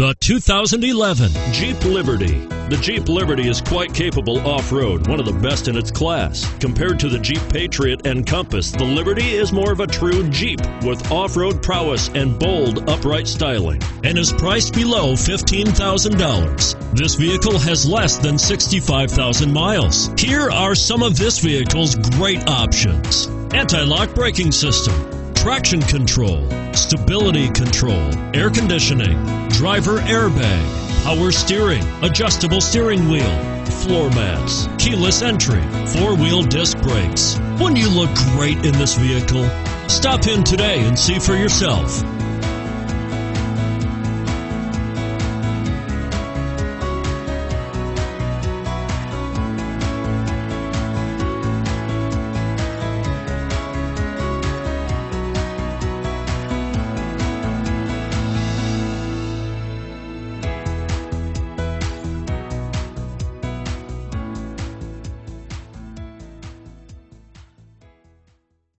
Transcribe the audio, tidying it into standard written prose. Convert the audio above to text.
The 2011 Jeep Liberty. The Jeep Liberty is quite capable off-road, one of the best in its class. Compared to the Jeep Patriot and Compass, the Liberty is more of a true Jeep with off-road prowess and bold, upright styling, and is priced below $15,000. This vehicle has less than 65,000 miles. Here are some of this vehicle's great options: anti-lock braking system, traction control, stability control, air conditioning, driver airbag, power steering, adjustable steering wheel, floor mats, keyless entry, four-wheel disc brakes. Wouldn't you look great in this vehicle? Stop in today and see for yourself.